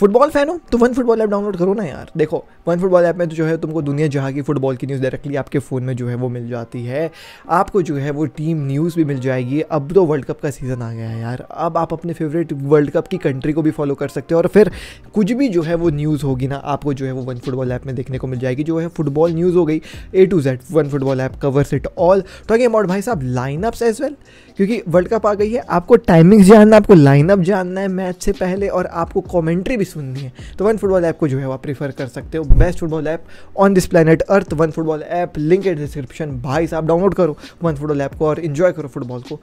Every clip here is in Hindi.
फुटबॉल फैन हो तो वन फुटबॉल ऐप डाउनलोड करो ना यार। देखो वन फुटबॉल ऐप में तो जो है तुमको दुनिया जहाँ की फुटबॉल की न्यूज़ डायरेक्टली आपके फ़ोन में जो है वो मिल जाती है। आपको जो है वो टीम न्यूज़ भी मिल जाएगी। अब तो वर्ल्ड कप का सीज़न आ गया है यार, अब आप अपने फेवरेट वर्ल्ड कप की कंट्री को भी फॉलो कर सकते हो और फिर कुछ भी जो है वो न्यूज़ होगी ना आपको जो है वो वन फुटबॉल ऐप में देखने को मिल जाएगी। जो है फुटबॉल न्यूज़ हो गई A to Z, one football app covers it all. Talking about भाई साहब लाइनअप्स एज वेल, क्योंकि वर्ल्ड कप आ गई है, आपको टाइमिंग्स जानना, आपको लाइनअप जानना है मैच से पहले और आपको कॉमेंट्री सुननी है तो वन फुटबॉल ऐप को जो है आप प्रीफर कर सकते हो। Best football app on this planet earth, one football app, link in description. भाई साहब डाउनलोड करो वन फुटबॉल ऐप को और एंजॉय करो फुटबॉल को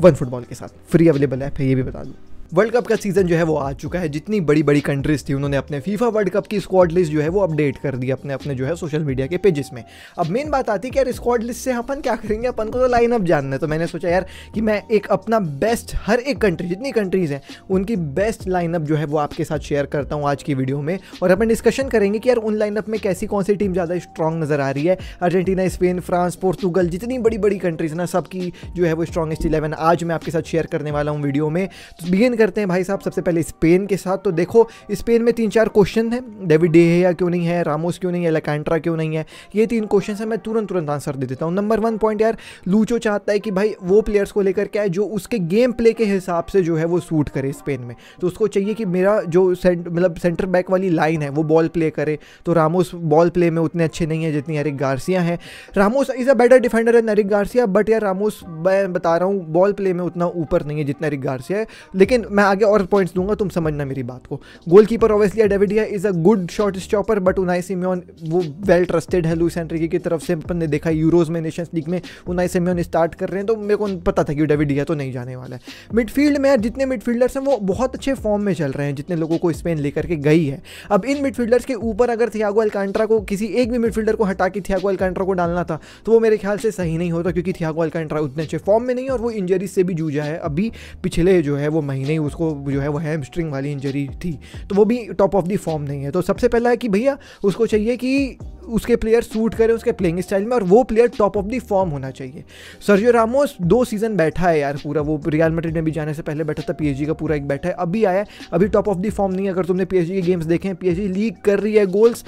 वन फुटबॉल के साथ। फ्री अवेलेबल ऐप है ये भी बता दूँ। वर्ल्ड कप का सीज़न जो है वो आ चुका है। जितनी बड़ी बड़ी कंट्रीज़ थी उन्होंने अपने फीफा वर्ल्ड कप की स्क्वाड लिस्ट जो है वो अपडेट कर दी अपने अपने जो है सोशल मीडिया के पेजेस में। अब मेन बात आती है कि यार स्क्वाड लिस्ट से अपन क्या करेंगे, अपन को तो लाइनअप जानना है। तो मैंने सोचा यार कि मैं एक अपना बेस्ट, हर एक कंट्री जितनी कंट्रीज़ हैं उनकी बेस्ट लाइनअप जो है वो आपके साथ शेयर करता हूँ आज की वीडियो में और अपन डिस्कशन करेंगे कि यार उन लाइनअप में कैसी कौन सी टीम ज़्यादा स्ट्रॉन्ग नज़र आ रही है। अर्जेंटीना, स्पेन, फ्रांस, पोर्तुगल, जितनी बड़ी बड़ी कंट्रीज़ ना सबकी जो है वो स्ट्रॉन्गेस्ट 11 आज मैं आपके साथ शेयर करने वाला हूँ वीडियो में। तो बिगिन करते हैं भाई साहब सबसे पहले स्पेन के साथ। तो देखो स्पेन में 3-4 क्वेश्चन है। डेविड डे है या क्यों नहीं है, रामोस क्यों नहीं है, एलकांट्रा क्यों नहीं है, ये 3 क्वेश्चन है। मैं तुरंत आंसर दे देता हूँ। नंबर 1 पॉइंट यार लूचो चाहता है कि भाई वो प्लेयर्स को लेकर क्या है जो उसके गेम प्ले के हिसाब से जो है वो सूट करे स्पेन में। तो उसको चाहिए कि मेरा जो मतलब सेंटर बैक वाली लाइन है वो बॉल प्ले करे। तो रामोस बॉल प्ले में उतने अच्छे नहीं है जितनी एरिक गार्सिया है। Ramos is a better defender N Eric Garcia, but यार रामोस मैं बता रहा हूँ बॉल प्ले में उतना ऊपर नहीं है जितना एरिक गार्सिया है। लेकिन मैं आगे और पॉइंट्स दूंगा, तुम समझना मेरी बात को। Goalkeeper obviously David de Gea is a good shot stopper, but Unai Simon वो वेल ट्रस्टेड है लुइस एनरिके की तरफ से। अपन ने देखा यूरोज में नेशंस लीग में उनाई सिमोन स्टार्ट कर रहे हैं, तो मेरे को पता था कि डेविड डिया तो नहीं जाने वाला है। मिडफील्ड में जितने मिडफील्डर्स हैं वो बहुत अच्छे फॉर्म में चल रहे हैं, जितने लोगों को स्पेन लेकर के गई है। अब इन मिडफील्डर्स के ऊपर अगर थियागो अल्कांट्रा को, किसी एक भी मिडफील्डर को हटा के थियागो अल्कांट्रा को डालना था तो वो मेरे ख्याल से सही नहीं होता, क्योंकि थियागो अल्कांट्रा उतने अच्छे फॉर्म में नहीं और वो इंजरी से भी जूझा है। अभी पिछले जो है वो महीने उसको जो है वो हैमस्ट्रिंग वाली इंजरी थी, तो वो भी टॉप ऑफ द फॉर्म नहीं है। तो सबसे पहला है कि भैया उसको चाहिए कि उसके प्लेयर सूट करें उसके प्लेइंग स्टाइल में और वो player top of the form होना चाहिए। सर्जियो रामोस 2 सीज़न बैठा है यार पूरा, वो रियल मैड्रिड में भी जाने से पहले बैठा था, पीएसजी का पूरा एक बैठा है, अभी आया, अभी टॉप ऑफ दी फॉर्म नहीं है। अगर तुमने पीएसजी के गेम्स देखे हैं, पीएसजी लीग कर रही है गोल्स,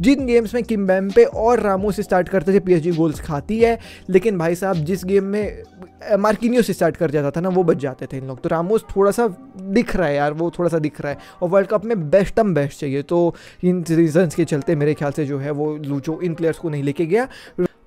जिन गेम्स में किम्बेम्पे और रामोस स्टार्ट करते थे पीएसजी गोल्स खाती है। लेकिन भाई साहब जिस गेम में मार्किनियोस स्टार्ट कर जाता था ना वो बच जाते थे इन लोग। तो रामोस थोड़ा सा दिख रहा है यार, वो थोड़ा सा दिख रहा है और वर्ल्ड कप में बेस्टम बेस्ट चाहिए। तो इन रीजन्स के चलते मेरे ख्याल से जो है वो लूचो इन प्लेयर्स को नहीं लेके गया।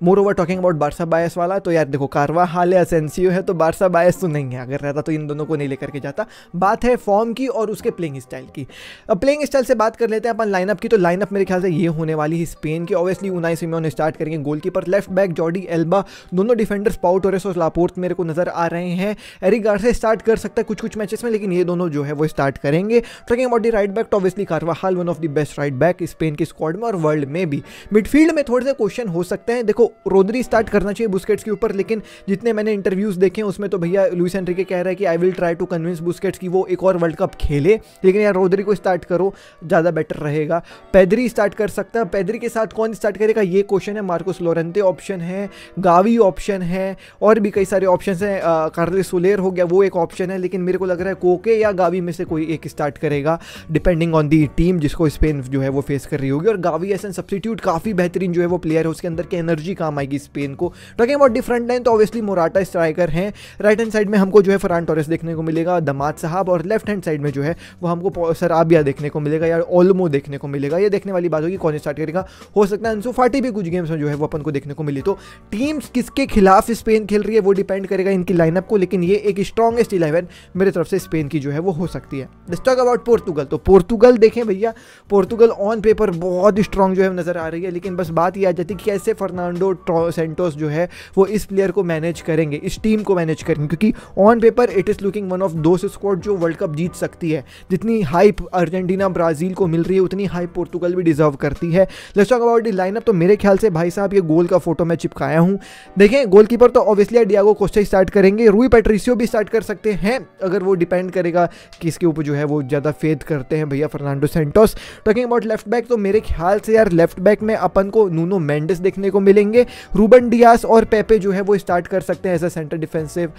More over talking about Barca bias वाला, तो यार देखो कारवा हाल है, असेंसियो है, तो बारसा बायस तो नहीं है, अगर रहता तो इन दोनों को नहीं लेकर के जाता। बात है फॉर्म की और उसके प्लेइंग स्टाइल की। अब प्लेइंग स्टाइल से बात कर लेते हैं अपन लाइनअप की। तो लाइनअप मेरे ख्याल से ये होने वाली है स्पेन की। ऑब्वियसली उनाई सिमोन स्टार्ट करेंगे, goalkeeper, left back Jordi Alba, दोनों डिफेंडर्स पाउ टोरेस और लापोर्ट मेरे को नजर आ रहे हैं। एरिक गार्सिया स्टार्ट कर सकता है कुछ कुछ मैचेस में, लेकिन ये दोनों जो है वो स्टार्ट करेंगे। Talking about the right back, obviously Carvajal one of the best right back Spain की स्क्वाड में और वर्ल्ड में भी। मिडफील्ड में थोड़े से क्वेश्चन हो सकते हैं। देखो रोदरी स्टार्ट करना चाहिए बुस्केट्स के ऊपर, लेकिन जितने मैंने इंटरव्यूज देखे उसमें तो भैया लुइस एनरिके कह रहा है कि I will try to convince Busquets कि वो एक और वर्ल्ड कप खेले, लेकिन यार रोदरी को स्टार्ट करो ज़्यादा बेटर रहेगा। पेदरी स्टार्ट कर सकता है, पेदरी के साथ कौन स्टार्ट करेगा ये क्वेश्चन है। मार्कोस लोरेंते ऑप्शन है, गावी ऑप्शन है और भी कई सारे ऑप्शन हैं। कार्लेस सोलेर हो गया, वो एक ऑप्शन है, लेकिन मेरे को लग रहा है कोके या गावी में से कोई एक स्टार्ट करेगा डिपेंडिंग ऑन दी टीम जिसको स्पेन जो है वो फेस कर रही होगी। और गावी एस एन सब्सिट्यूट काफ़ी बेहतरीन जो है वो प्लेयर है, उसके अंदर के एनर्जी काम आएगी स्पेन को। टॉकिंग अबाउट डिफरेंट लाइन, तो ऑब्वियसली मोराटा स्ट्राइकर हैं, राइट हैंड साइड में हमको जो है फरान टोरेस देखने को मिलेगा, दमाद साहब, और लेफ्ट हैंड साइड में जो है वो हमको सराबिया देखने को मिलेगा या ओल्मो देखने को मिलेगा। ये देखने वाली बात होगी कौन स्टार्ट करेगा। हो सकता है अंसु फाटी भी कुछ गेम्स में जो है वो अपन को देखने को मिली। तो टीम्स किसके खिलाफ स्पेन खेल रही है वो डिपेंड करेगा इनकी लाइनअप को, लेकिन ये एक स्ट्रॉन्गेस्ट 11 मेरे तरफ से स्पेन की जो है वो हो सकती है। Let's talk about Portugal. तो पोर्तुगल देखें भैया, पोर्तुगल ऑन पेपर बहुत स्ट्रॉन्ग जो है नजर आ रही है, लेकिन बस बात यह आ जाती है कि कैसे फर्नांडो सेंटोस जो है वो इस प्लेयर को मैनेज करेंगे, इस टीम को मैनेज करेंगे, क्योंकि on paper it is looking one of those squad जो वर्ल्ड कप जीत सकती है। जितनी हाइप अर्जेंटीना ब्राजील को मिल रही है उतनी हाइप पोर्तुगल भी डिजर्व करती है। Let's talk about the lineup. तो मेरे ख्याल से भाई साहब ये गोल का फोटो मैं चिपकाया हूं। देखें गोलकीपर तो ऑब्वियसली डियागो कोस्टा स्टार्ट करेंगे, रूई पैट्रिसियो भी स्टार्ट कर सकते हैं, अगर वो डिपेंड करेगा कि इसके ऊपर जो है वो ज्यादा फेथ करते हैं भैया Fernando Santos. Talking about left back, तो मेरे ख्याल से यार लेफ्ट बैक में अपन को नूनो मेंडेस देखने को मिलेंगे, करेंगे। रूबन डियास और पेपे जो है वो स्टार्ट कर सकते हैं as a centre defensive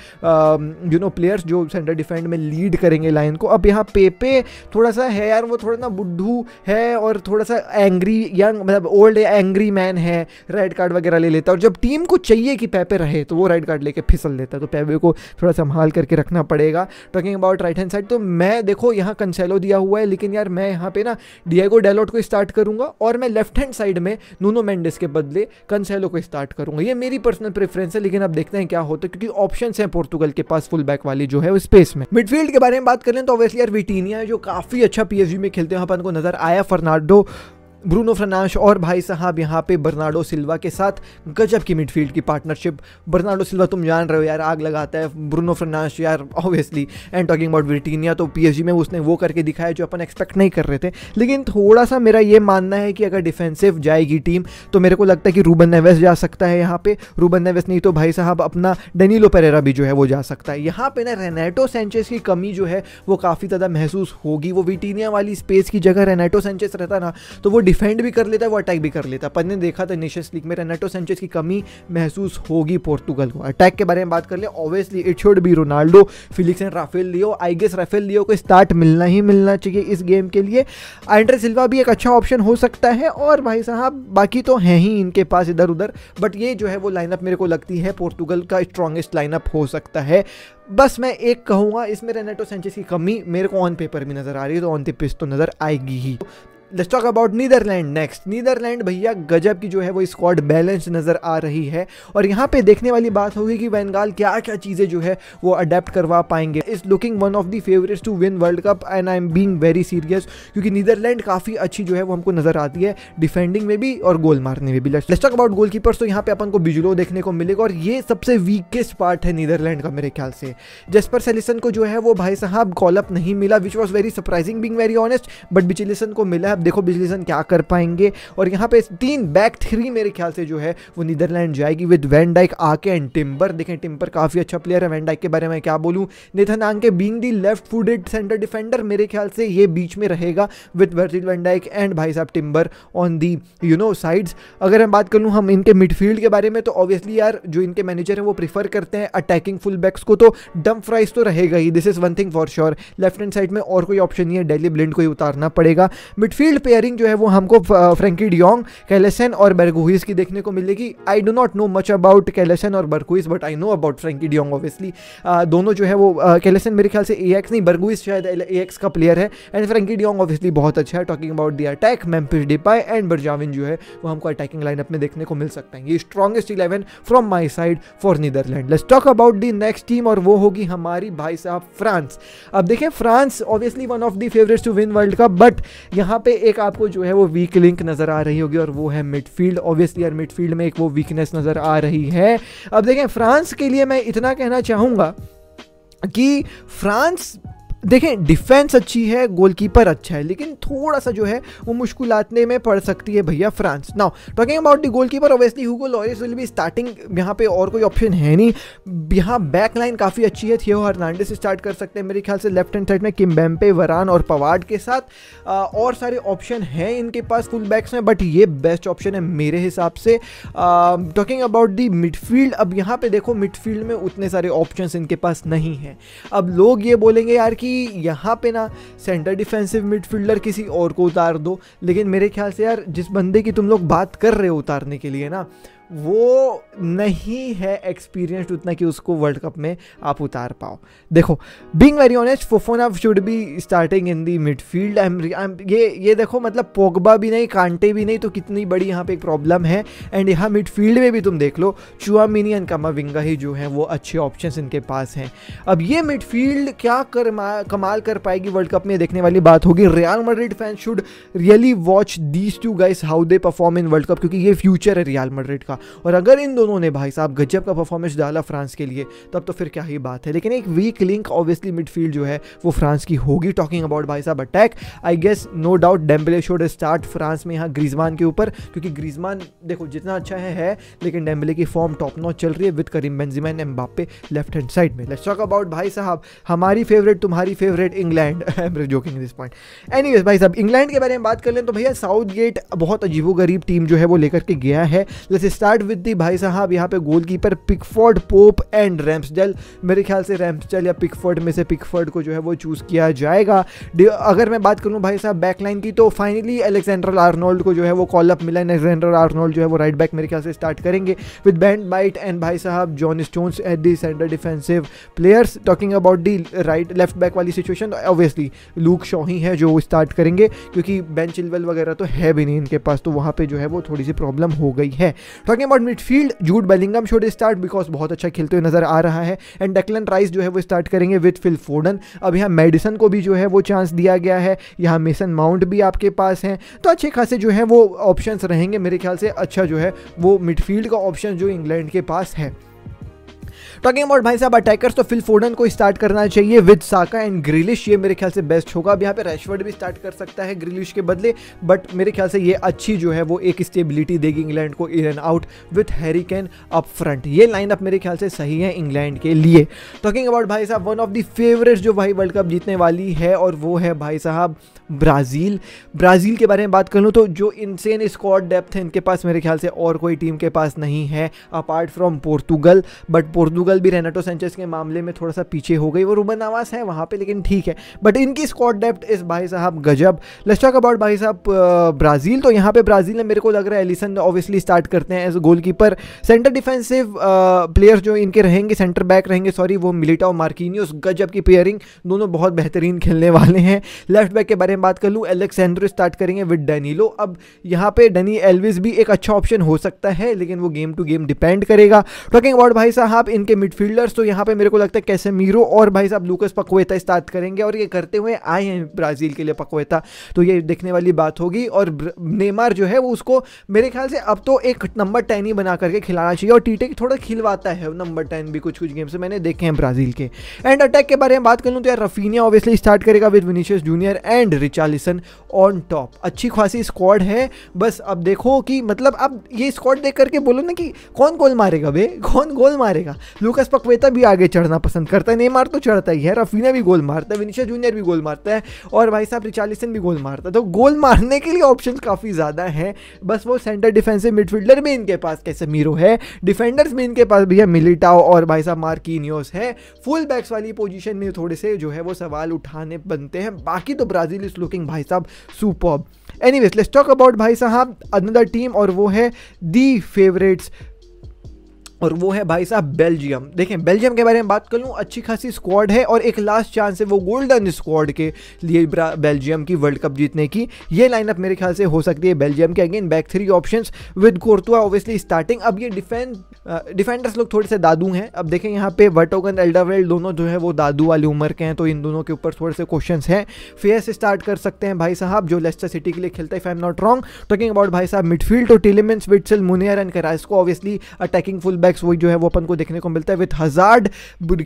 players जो सेंटर डिफेंड में लीड करेंगे लाइन को। अब यहाँ पेपे थोड़ा सा है यार, वो थोड़ा ना बुड्ढू है और थोड़ा सा एंग्री यंग मतलब ओल्ड एंग्री मैन है, रेड कार्ड वगैरह ले लेता है और जब टीम को चाहिए कि पेपे रहे तो वो रेड कार्ड लेके फिसल देता है। तो पेपे को थोड़ा संभाल करके रखना पड़ेगा। Talking about right hand side तो मैं देखो यहाँ कंसेलो दिया हुआ है, लेकिन यार मैं यहाँ पे ना डिएगो डेलोट को स्टार्ट करूँगा और मैं लेफ्ट हैंड साइड में नूनो मेंडिस के बदले कंसेलो को स्टार्ट करूँगा। ये मेरी पर्सनल प्रेफरेंस है, लेकिन अब देखते हैं क्या होता है क्योंकि ऑप्शंस हैं पोर्तुगल के पास फुल बैक वाली जो है उस स्पेस में। मिडफील्ड के बारे में बात कर लें तो ऑब्वियसली यार विटिनिया जो काफ़ी अच्छा पीएसजी में खेलते हैं अपन को नजर आया, फर्नांडो, ब्रूनो फर्नांडेस और भाई साहब यहाँ पे बर्नार्डो सिल्वा के साथ गजब की मिडफील्ड की पार्टनरशिप। बर्नार्डो सिल्वा तुम जान रहे हो यार आग लगाता है, ब्रूनो फर्नांडेस यार obviously. And talking about Vitinha तो पीएसजी में उसने वो करके दिखाया जो अपन एक्सपेक्ट नहीं कर रहे थे, लेकिन थोड़ा सा मेरा ये मानना है कि अगर डिफेंसिव जाएगी टीम तो मेरे को लगता है कि रूबन नेवेस जा सकता है यहाँ पे। रूबन नेवेस नहीं तो भाई साहब अपना डेनिलो पेरेरा भी जो है वो जा सकता है। यहाँ पे ना रेनाटो सैंचेस की कमी जो है वो काफ़ी ज़्यादा महसूस होगी। वो विटिनिया वाली स्पेस की जगह रेनाटो सैंचेस रहता ना तो वो डिफेंड भी कर लेता है, वो अटैक भी कर लेता है। अपन ने देखा था नेशंस लीग में रेनाटो सैंचेस की कमी महसूस होगी पोर्तुगल को। अटैक के बारे में बात कर ले obviously it should be Ronaldo, Felix and Rafael Leao. I guess Rafael Leao को स्टार्ट मिलना ही मिलना चाहिए इस गेम के लिए। एंड्रे सिल्वा भी एक अच्छा ऑप्शन हो सकता है और भाई साहब बाकी तो हैं ही इनके पास इधर उधर, बट ये जो है वो लाइनअप मेरे को लगती है पोर्तुगल का स्ट्रॉन्गेस्ट लाइनअप हो सकता है। बस मैं एक कहूँगा इसमें रेनाटो सैंचेस की कमी मेरे को ऑन पेपर भी नज़र आ रही है, तो ऑन द पिच तो नज़र आएगी ही। Let's talk about Netherland next. Netherland भैया गजब की जो है वो स्क्वाड बैलेंस नज़र आ रही है और यहाँ पे देखने वाली बात होगी कि वैनगाल क्या क्या चीज़ें जो है वो अडेप्ट करवा पाएंगे। Is looking one of the favourites to win world cup and I am being very serious क्योंकि नीदरलैंड काफ़ी अच्छी जो है वो हमको नज़र आती है डिफेंडिंग में भी और गोल मारने में भी। Let's talk about goalkeepers तो यहाँ पे अपन को बिजुलो देखने को मिलेगा और ये सबसे वीकेस्ट पार्ट है नीदरलैंड का मेरे ख्याल से। जेस्पर सेलिसन को जो है वो भाई साहब कॉलअप नहीं मिला which was very surprising being very honest, but बिचेलिसन को मिला। देखो बिजलीसन क्या कर पाएंगे और यहाँ पे तीन बैक थ्री मेरे ख्याल से जो है वो नीदरलैंड जाएगी with van Dijk, Ake and Timber. देखें टिम्बर काफी अच्छा प्लेयर है, वैन डाइक के बारे में क्या बोलूं। Nathan आंके being the left footed centre defender मेरे ख्याल से ये बीच में रहेगा with Virgil van Dijk and भाई साहब टिम्बर ऑन दी साइड्स। अगर मैं बात करूँ हम इनके मिडफील्ड के बारे में तो ऑब्वियसली यार जो इनके मैनेजर हैं वो प्रीफर करते हैं अटैकिंग फुल बैक्स को, तो डम्फ्राइज तो रहेगा ही, this is one thing for sure. Left hand side में और कोई ऑप्शन नहीं है, डेली ब्लिंड को ही उतारना पड़ेगा। मिडफील्ड पेयरिंग जो है वो हमको फ्रेंकी डियोंग, कैलेसन और बरगुइस की देखने को मिलेगी। I do not know much about Klaassen और Berghuis but I know about Frenkie de Jong obviously. दोनों जो है वो कैलेसन मेरे ख्याल से एएक्स नहीं, बरगुइस शायद एएक्स का प्लेयर है एंड फ्रेंकी डियोंग ऑब्वियसली बहुत अच्छा है। Talking about the attack Memphis Depay and Bergwijn जो है वो हमको अटैकिंग लाइनअप में देखने को मिल सकते हैं। ये strongest 11 from my side for Netherland. Let's talk about the next team और वो होगी हमारी भाई साहब फ्रांस। अब देखें France obviously one of the favourites to win world cup, but यहाँ पे एक आपको जो है वो वीक लिंक नज़र आ रही होगी और वो है मिडफील्ड। ऑब्वियसली यार मिडफील्ड में एक वो वीकनेस नज़र आ रही है। अब देखें फ्रांस के लिए मैं इतना कहना चाहूँगा कि फ्रांस देखें डिफेंस अच्छी है, गोलकीपर अच्छा है, लेकिन थोड़ा सा जो है वो मुश्किलातने में पड़ सकती है भैया France. Now talking about the goalkeeper obviously Hugo Lloris will be starting, यहाँ पे और कोई ऑप्शन है नहीं। यहाँ बैक लाइन काफ़ी अच्छी है, थियो हर्नांडिस स्टार्ट कर सकते हैं मेरे ख्याल से लेफ्ट हैंड साइड में किम्बेम्पे, वरान और पवार्ड के साथ। और सारे ऑप्शन हैं इनके पास फुल बैक्स में, बट ये बेस्ट ऑप्शन है मेरे हिसाब से। टॉकिंग अबाउट दी मिडफील्ड, अब यहाँ पर देखो मिडफील्ड में उतने सारे ऑप्शन इनके पास नहीं हैं। अब लोग ये बोलेंगे यार कि यहाँ पे ना सेंटर डिफेंसिव मिडफील्डर किसी और को उतार दो, लेकिन मेरे ख्याल से यार जिस बंदे की तुम लोग बात कर रहे हो उतारने के लिए ना वो नहीं है एक्सपीरियंस्ड उतना कि उसको वर्ल्ड कप में आप उतार पाओ। देखो being very honest Fofana should be starting in the midfield. ये देखो मतलब पोगबा भी नहीं, कांटे भी नहीं, तो कितनी बड़ी यहाँ पे एक प्रॉब्लम है। एंड यहाँ मिडफील्ड में भी तुम देख लो चुआमिनी एंड कामाविंगा ही जो है वो अच्छे ऑप्शंस इनके पास हैं। अब ये मिडफील्ड क्या कमाल कर पाएगी वर्ल्ड कप में देखने वाली बात होगी। Real Madrid fan should really watch these two guys how they perform in world cup, क्योंकि ये फ्यूचर है रियल मैड्रिड का। और अगर इन दोनों ने भाई साहब गजब का परफॉर्मेंस डाला फ्रांस के लिए तब तो फिर क्या ही बात है, लेकिन एक वीक लिंक ऑब्वियसली मिडफील्ड जो है वो फ्रांस की होगी। टॉकिंग अबाउट भाई साहब attack, I guess no doubt Dembele should start France में यहाँ ग्रीजमान के ऊपर, क्योंकि ग्रीजमान देखो जितना अच्छा है लेकिन डेम्बेले की फॉर्म टॉप नॉच चल रही है with Karim Benzema and Mbappe left hand side में। लेट्स टॉक अबाउट भाई साहब हमारी फेवरेट तुम्हारी favourite England, I am joking this point. Anyways भाई साहब इंग्लैंड के बारे में बात कर लें तो भैया साउथ गेट बहुत अजीबो गरीब टीम जो है वो लेकर के गया है। लेट्स स्टार्ट विद दी भाई साहब यहाँ पे goalkeeper Pickford, Pope and Ramsdale. मेरे ख्याल से रैम्सडेल या पिकफोर्ड में से पिकफोर्ड को जो है वो चूज़ किया जाएगा। अगर मैं बात करूँ भाई साहब बैकलाइन की, तो फाइनली एलेक्सेंडर आर्नोल्ड को जो है वो कॉलअप मिला। एलेक्सेंडर आर्नोल्ड जो है वो राइट बैक मेरे ख्याल से स्टार्ट करेंगे विद बैंड बाइट एंड भाई साहब John Stones at the centre defensive players. Talking about the right left back वाली सिचुएशन, ऑब्वियसली लूक शॉ ही है जो स्टार्ट करेंगे, क्योंकि बेन चिलवेल वगैरह तो है भी नहीं इनके पास, तो वहाँ पे जो है वो थोड़ी सी प्रॉब्लम हो गई है। Talking about midfield, Jude Bellingham should start because बहुत अच्छा खेलते हुए नजर आ रहा है एंड डेक्लन राइस जो है वो स्टार्ट करेंगे विद फिल फोडन। अब यहाँ मेडिसन को भी जो है वो चांस दिया गया है, यहाँ मेसन माउंट भी आपके पास हैं, तो अच्छे खासे जो है वो ऑप्शंस रहेंगे मेरे ख्याल से। अच्छा जो है वो मिडफील्ड का ऑप्शन जो इंग्लैंड के पास है। टॉकिंग अबाउट भाई साहब अटैकर्स, तो फिल फोडन को स्टार्ट करना चाहिए विद साका एंड ग्रिलिश, ये मेरे ख्याल से बेस्ट होगा। अब यहाँ पे रैशफोर्ड भी स्टार्ट कर सकता है ग्रिलिश के बदले, बट मेरे ख्याल से ये अच्छी जो है वो एक स्टेबिलिटी देगी इंग्लैंड को in and out with Harry Kane up front. ये लाइनअप मेरे ख्याल से सही है इंग्लैंड के लिए। टॉकिंग अबाउट भाई साहब वन ऑफ द फेवरेट्स जो भाई वर्ल्ड कप जीतने वाली है, और वो है भाई साहब ब्राज़ील। ब्राज़ील के बारे में बात कर लूँ तो जो इनसेन स्क्वाड डेप्थ है इनके पास, मेरे ख्याल से और कोई टीम के पास नहीं है apart from Portugal. But Portugal भी रेनाटो सैंचेस के मामले में थोड़ा सा पीछे हो गई, वो रूबन नावास है वहाँ पे, लेकिन ठीक है, बट इनकी स्क्वाड डेप्थ इस भाई साहब गजब। लेट्स टॉक अबाउट भाई साहब ब्राज़ील, तो यहाँ पे ब्राज़ील में मेरे को लग रहा है एलिसन ऑब्वियसली स्टार्ट करते हैं as goalkeeper. Centre defensive players जो इनके रहेंगे, सेंटर बैक रहेंगे सॉरी, वो मिलिटाओ मार्किनियोस, गजब की पेयरिंग, दोनों बहुत बेहतरीन खेलने वाले हैं। लेफ्ट बैक के बारे में बात कर लूँ, एलेक्सेंड्रो स्टार्ट करेंगे विद डैनिलो। अब यहाँ पे डैनी एल्विस भी एक अच्छा ऑप्शन हो सकता है, लेकिन वो गेम टू गेम डिपेंड करेगा। टॉकिंग अबाउट भाई साहब इनके मिडफील्डर्स, तो यहाँ पे मेरे को लगता है कैसेमीरो और भाई साहब लूकस पक्वेता स्टार्ट करेंगे, और ये करते हुए आए हैं ब्राज़ील के लिए पक्वेता, तो ये देखने वाली बात होगी। और नेमार जो है वो उसको मेरे ख्याल से अब तो एक नंबर 10 ही बना करके खिलाना चाहिए, और टीटे थोड़ा खिलवाता है नंबर 10 भी कुछ कुछ गेम से, मैंने देखे हैं ब्राज़ील के। एंड अटैक के बारे में बात कर लूँ तो यार रफीनिया ऑब्वियसली स्टार्ट करेगा with Vinicius junior and Richarlison on top. अच्छी खासी स्क्वाड है, बस अब देखो कि मतलब अब ये स्क्वाड देख करके बोलो ना कि कौन गोल मारेगा बे, कौन गोल मारेगा। लूकस पक्वेता भी आगे चढ़ना पसंद करता है, नेमार तो चढ़ता ही है, रफीना भी गोल मारता है, विनीसियस जूनियर भी गोल मारता है, और भाई साहब रिचार्लिसन भी गोल मारता है, तो गोल मारने के लिए ऑप्शन काफ़ी ज़्यादा हैं। बस वो सेंटर डिफेंसिव मिडफील्डर भी इनके पास कैसेमीरो है, डिफेंडर्स भी इनके पास भैया मिलिटाओ और भाई साहब मार्किनियोस है, फुल बैक्स वाली पोजीशन में थोड़े से जो है वो सवाल उठाने बनते हैं। बाकी तो ब्राज़ील इज लुकिंग भाई साहब superb. Anyways let's talk about भाई साहब अनदर टीम, और वो है दी फेवरेट्स, और वो है भाई साहब बेल्जियम। देखें बेल्जियम के बारे में बात कर लूँ, अच्छी खासी स्क्वाड है, और एक लास्ट चांस है वो गोल्डन स्क्वाड के लिए बेल्जियम की वर्ल्ड कप जीतने की। ये लाइनअप मेरे ख्याल से हो सकती है बेल्जियम के। Again back three options with Courtois obviously starting. अब ये डिफेंडर्स लोग थोड़े से दादू हैं, अब देखें यहाँ पे वर्टोगन एल्डरवेल्ड दोनों जो है वो दादू वाली उम्र के हैं, तो इन दोनों के ऊपर थोड़े से क्वेश्चन हैं। फेस स्टार्ट कर सकते हैं भाई साहब जो लेस्टर सिटी के लिए खेलता है, if I am not wrong. Talking about भाई साहब मिडफील्ड, तो Tielemans, Witsel, Meunier and Carrasco obviously attacking full वही जो है वो अपन को देखने को मिलता है with Hazard.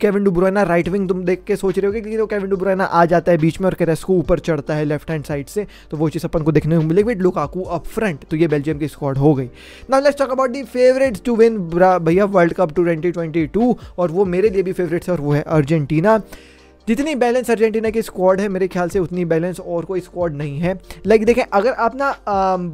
Kevin De Bruyne right wing, तुम देख के सोच रहे होगे कि तो केविन डुब्राना आ जाता है बीच में और कैरेस्को ऊपर चढ़ता है लेफ्ट हैंड साइड से, तो वो चीज़ अपन को देखने को मिलेगी विद लुकाकू अप फ्रंट। तो ये बेल्जियम की स्क्वाड हो गई। Now let's talk about the favourites to win भैया वर्ल्ड कप 2022, और वो मेरे लिए भी फेवरेट्स है, और वो है अर्जेंटीना। जितनी बैलेंस अर्जेंटीना की स्क्वाड है मेरे ख्याल से उतनी बैलेंस और कोई स्क्वाड नहीं है। लाइक देखें अगर आप ना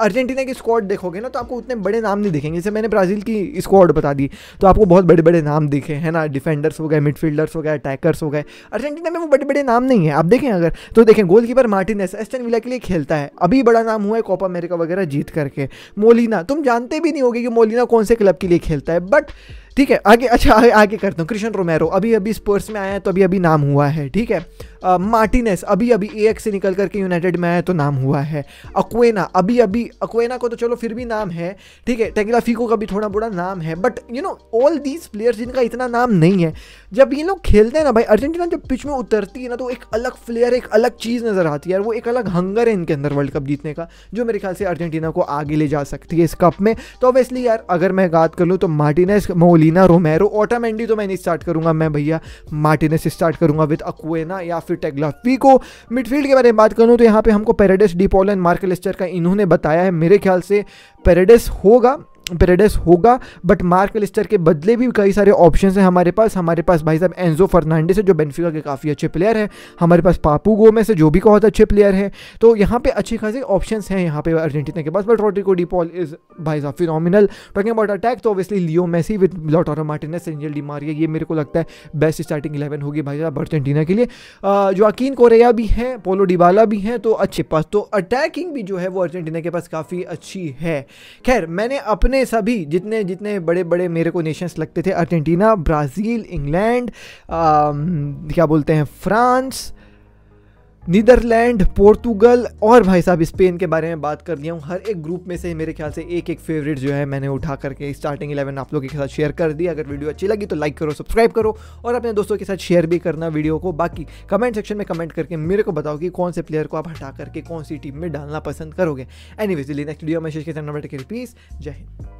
अर्जेंटीना की स्क्वाड देखोगे ना तो आपको उतने बड़े नाम नहीं दिखेंगे, जैसे मैंने ब्राज़ील की स्क्वाड बता दी तो आपको बहुत बड़े बड़े नाम दिखे हैं ना, डिफेंडर्स हो गए, मिडफील्डर्स हो गए, अटैकर्स हो गए। अर्जेंटीना में वो बड़े बड़े नाम नहीं है। आप देखें अगर तो देखें गोलकीपर मार्टिनेस एस्टन विला के लिए खेलता है, अभी बड़ा नाम हुआ है कोपा अमेरिका वगैरह जीत करके। मोलिना तुम जानते भी नहीं होगे कि मोलिना कौन से क्लब के लिए खेलता है, बट ठीक है आगे। अच्छा आगे करता हूँ। क्रिश्चियन रोमेरो अभी अभी स्पर्स में आया है तो अभी अभी नाम हुआ है, ठीक है। मार्टिनेस अभी अभी एएक्स से निकल करके यूनाइटेड में आया तो नाम हुआ है। अक्वेना अभी अभी, अक्वेना को तो चलो फिर भी नाम है, ठीक है। टेगलाफिको का भी थोड़ा बड़ा नाम है, but you know all these players जिनका इतना नाम नहीं है, जब ये लोग खेलते हैं ना भाई, अर्जेंटीना जब पिच में उतरती है ना तो एक अलग फ्लेयर, एक अलग चीज़ नज़र आती है यार। वो एक अलग हंगर है इनके अंदर वर्ल्ड कप जीतने का, जो मेरे ख्याल से अर्जेंटीना को आगे ले जा सकती है इस कप में। तो ऑब्वियसली यार अगर मैं बात कर लूँ तो मार्टिनेस, मोलिना, रोमेरो, ऑटामेंडी तो मैं नहीं स्टार्ट करूँगा, मैं भैया मार्टिनेस स्टार्ट करूँगा विद अक्वेना या फिर टेगलाफिको। मिडफील्ड के बारे में बात करूँ तो यहाँ पे हमको Paredes, De Paul and mark Lester का इन्होंने बताया है, मेरे ख्याल से पेरेडेस होगा पेरेडेस होगा, बट मार्क एलिस्टर के बदले भी कई सारे ऑप्शंस हैं हमारे पास। भाई साहब एंजो फर्नांडिस है जो बेनफिका के काफ़ी अच्छे प्लेयर है, हमारे पास पापू गोमेस है जो भी बहुत अच्छे प्लेयर है। तो यहाँ पे अच्छे खासे ऑप्शंस हैं यहाँ पे अर्जेंटीना के पास। But Rodrigo De Paul is भाई साहब फिनोमिनल। टॉकिंग अबाउट अटैक तो obviously Leo Messi with Lautaro Martinez, Angel Di Maria, ये मेरे को लगता है बेस्ट स्टार्टिंग 11 होगी भाई साहब अर्जेंटीना के लिए। जोआकिन कोरेया भी है, पोलो डिबाला भी हैं, तो अच्छे पास तो अटैकिंग भी जो है वो अर्जेंटीना के पास काफ़ी अच्छी है। खैर मैंने अपने सभी जितने जितने बड़े बड़े मेरे को नेशंस लगते थे, अर्जेंटीना, ब्राज़ील, इंग्लैंड, क्या बोलते हैं, फ्रांस, नीदरलैंड, पोर्तुगल और भाई साहब स्पेन के बारे में बात कर लिया हूँ। हर एक ग्रुप में से मेरे ख्याल से एक एक फेवरेट जो है मैंने उठा करके स्टार्टिंग 11 आप लोगों के साथ शेयर कर दी। अगर वीडियो अच्छी लगी तो लाइक करो, सब्सक्राइब करो और अपने दोस्तों के साथ शेयर भी करना वीडियो को। बाकी कमेंट सेक्शन में कमेंट करके मेरे को बताओ कि कौन से प्लेयर को आप हटा करके कौन सी टीम में डालना पसंद करोगे। एनीवेज, नेक्स्ट वीडियो में शेयर करना। पीस, जय हिंद।